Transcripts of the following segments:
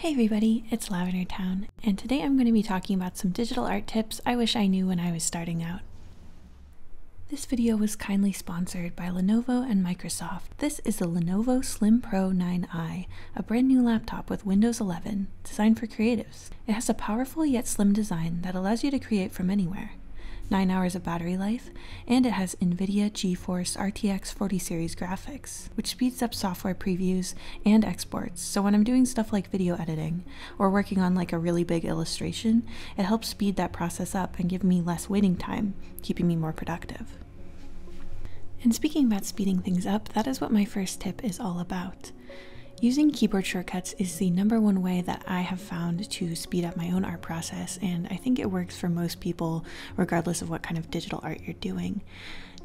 Hey everybody, it's LavenderTowne, and today I'm going to be talking about some digital art tips I wish I knew when I was starting out. This video was kindly sponsored by Lenovo and Microsoft. This is the Lenovo Slim Pro 9i, a brand new laptop with Windows 11, designed for creatives. It has a powerful yet slim design that allows you to create from anywhere, 9 hours of battery life, and it has NVIDIA GeForce RTX 40 series graphics, which speeds up software previews and exports, so when I'm doing stuff like video editing, or working on like a really big illustration, it helps speed that process up and give me less waiting time, keeping me more productive. And speaking about speeding things up, that is what my first tip is all about. Using keyboard shortcuts is the #1 way that I have found to speed up my own art process, and I think it works for most people regardless of what kind of digital art you're doing.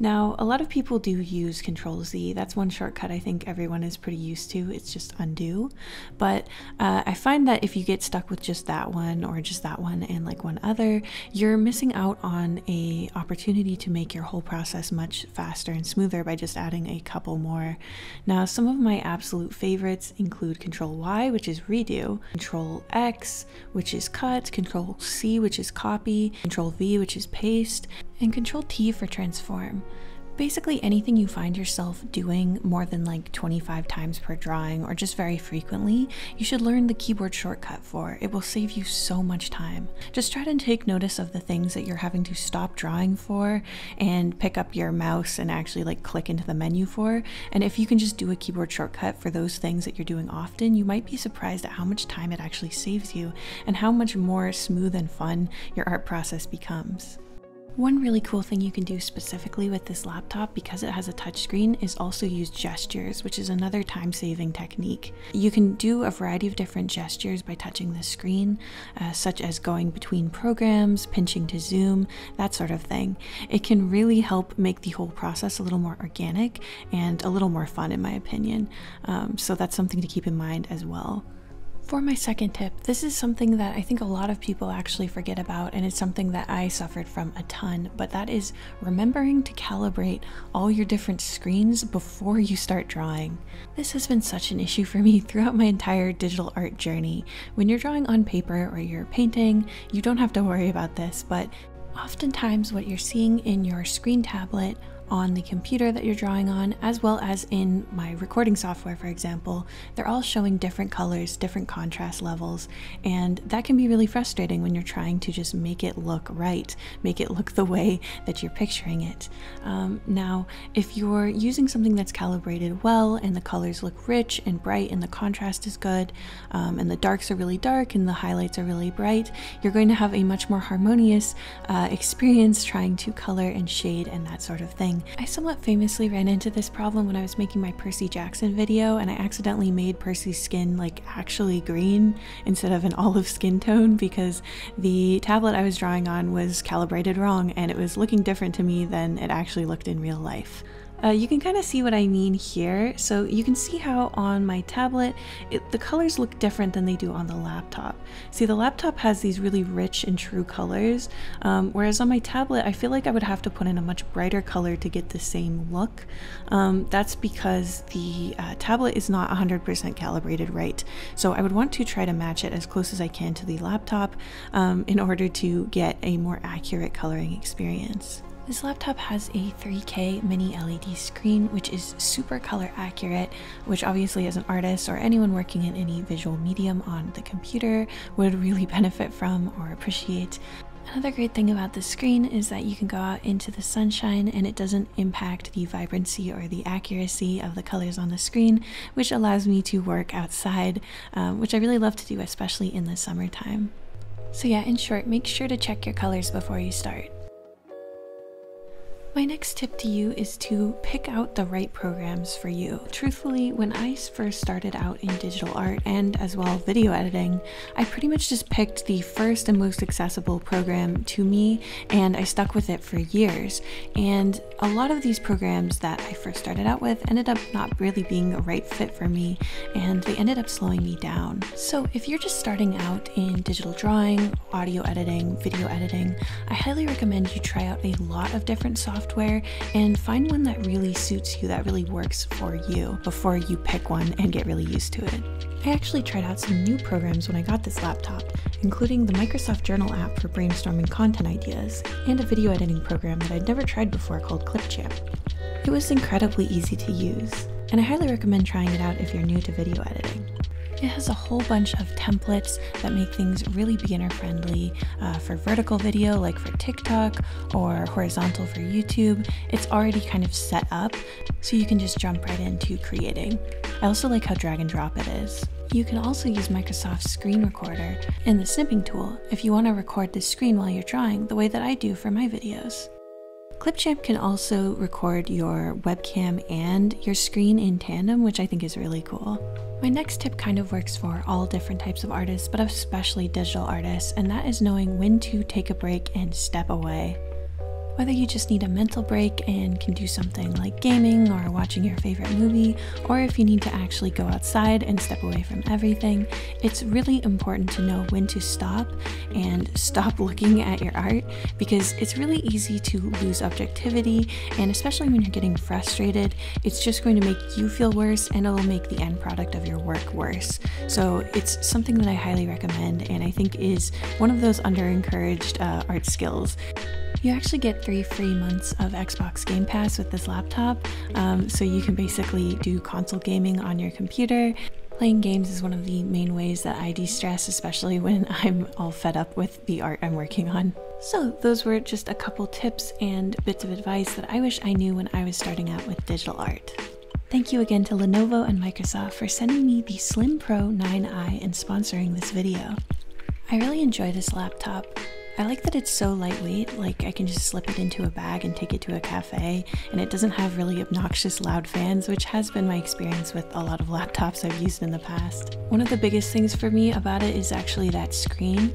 Now, a lot of people do use Ctrl-Z. That's one shortcut I think everyone is pretty used to. It's just undo. But I find that if you get stuck with just that one or just that one and like one other, you're missing out on an opportunity to make your whole process much faster and smoother by just adding a couple more. Now, some of my absolute favorites include Ctrl-Y, which is redo, Ctrl-X, which is cut, Ctrl-C, which is copy, Ctrl-V, which is paste, and Ctrl-T for transform. Basically anything you find yourself doing more than like 25 times per drawing or just very frequently, you should learn the keyboard shortcut for. It will save you so much time. Just try to take notice of the things that you're having to stop drawing for and pick up your mouse and actually like click into the menu for. And if you can just do a keyboard shortcut for those things that you're doing often, you might be surprised at how much time it actually saves you and how much more smooth and fun your art process becomes. One really cool thing you can do specifically with this laptop, because it has a touchscreen, is also use gestures, which is another time-saving technique. You can do a variety of different gestures by touching the screen, such as going between programs, pinching to zoom, that sort of thing. It can really help make the whole process a little more organic and a little more fun, in my opinion. So that's something to keep in mind as well. For my second tip, this is something that I think a lot of people actually forget about, and it's something that I suffered from a ton, but that is remembering to calibrate all your different screens before you start drawing. This has been such an issue for me throughout my entire digital art journey. When you're drawing on paper or you're painting, you don't have to worry about this, but oftentimes what you're seeing in your screen tablet on the computer that you're drawing on, as well as in my recording software, for example, they're all showing different colors, different contrast levels, and that can be really frustrating when you're trying to just make it look right, make it look the way that you're picturing it. Now, if you're using something that's calibrated well and the colors look rich and bright and the contrast is good, and the darks are really dark and the highlights are really bright, you're going to have a much more harmonious experience trying to color and shade and that sort of thing. I somewhat famously ran into this problem when I was making my Percy Jackson video, and I accidentally made Percy's skin like actually green instead of an olive skin tone because the tablet I was drawing on was calibrated wrong and it was looking different to me than it actually looked in real life. You can kind of see what I mean here. So you can see how on my tablet, the colors look different than they do on the laptop. See, the laptop has these really rich and true colors, whereas on my tablet, I feel like I would have to put in a much brighter color to get the same look. That's because the tablet is not 100% calibrated right. So I would want to try to match it as close as I can to the laptop in order to get a more accurate coloring experience. This laptop has a 3K mini LED screen, which is super color accurate, which obviously as an artist or anyone working in any visual medium on the computer would really benefit from or appreciate. Another great thing about this screen is that you can go out into the sunshine and it doesn't impact the vibrancy or the accuracy of the colors on the screen, which allows me to work outside, which I really love to do, especially in the summertime. So yeah, in short, make sure to check your colors before you start. My next tip to you is to pick out the right programs for you. Truthfully, when I first started out in digital art and as well video editing, I pretty much just picked the first and most accessible program to me, and I stuck with it for years. And a lot of these programs that I first started out with ended up not really being the right fit for me, and they ended up slowing me down. So if you're just starting out in digital drawing, audio editing, video editing, I highly recommend you try out a lot of different software software, and find one that really suits you, that really works for you, before you pick one and get really used to it. I actually tried out some new programs when I got this laptop, including the Microsoft Journal app for brainstorming content ideas, and a video editing program that I'd never tried before called Clipchamp. It was incredibly easy to use, and I highly recommend trying it out if you're new to video editing. It has a whole bunch of templates that make things really beginner-friendly for vertical video, like for TikTok, or horizontal for YouTube. It's already kind of set up, so you can just jump right into creating. I also like how drag and drop it is. You can also use Microsoft's screen recorder and the snipping tool if you want to record the screen while you're drawing, the way that I do for my videos. Clipchamp can also record your webcam and your screen in tandem, which I think is really cool. My next tip kind of works for all different types of artists, but especially digital artists, and that is knowing when to take a break and step away. Whether you just need a mental break and can do something like gaming or watching your favorite movie, or if you need to actually go outside and step away from everything, it's really important to know when to stop and stop looking at your art, because it's really easy to lose objectivity, and especially when you're getting frustrated, it's just going to make you feel worse and it'll make the end product of your work worse. So it's something that I highly recommend, and I think is one of those under-encouraged art skills. You actually get 3 free months of Xbox Game Pass with this laptop, so you can basically do console gaming on your computer. Playing games is one of the main ways that I de-stress, especially when I'm all fed up with the art I'm working on. So those were just a couple tips and bits of advice that I wish I knew when I was starting out with digital art. Thank you again to Lenovo and Microsoft for sending me the Slim Pro 9i and sponsoring this video. I really enjoy this laptop. I like that it's so lightweight, like I can just slip it into a bag and take it to a cafe, and it doesn't have really obnoxious loud fans, which has been my experience with a lot of laptops I've used in the past. One of the biggest things for me about it is actually that screen.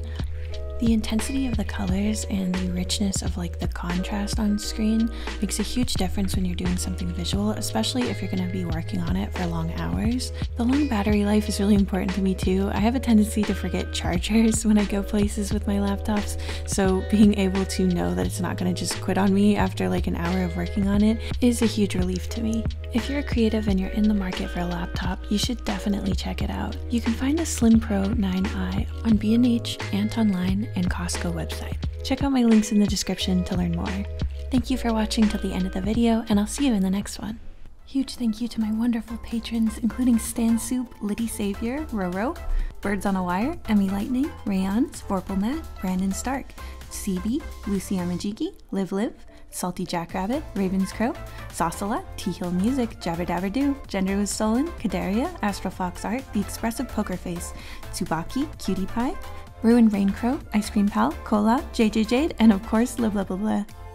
The intensity of the colors and the richness of like the contrast on screen makes a huge difference when you're doing something visual, especially if you're going to be working on it for long hours. The long battery life is really important to me too. I have a tendency to forget chargers when I go places with my laptops, so being able to know that it's not going to just quit on me after like an hour of working on it is a huge relief to me. If you're a creative and you're in the market for a laptop, you should definitely check it out. You can find a Slim Pro 9i on B&H, Ant Online, and Costco website. Check out my links in the description to learn more. Thank you for watching till the end of the video, and I'll see you in the next one. Huge thank you to my wonderful patrons, including Stan Soup, Liddy Savior, Roro, Birds on a Wire, Emmy Lightning, Rayon, Sporpalnat, Brandon Stark, CB, Lucy Amajiki, LivLiv, Salty Jackrabbit, Raven's Crow, Sasala, T-Hill Music, Jabberdabberdo, Gender Was Stolen, Kadaria, Astral Fox Art, The Expressive Poker Face, Tsubaki, Cutie Pie, Ruin Raincrow, Ice Cream Pal, Cola, JJ Jade, and of course, Liblabla.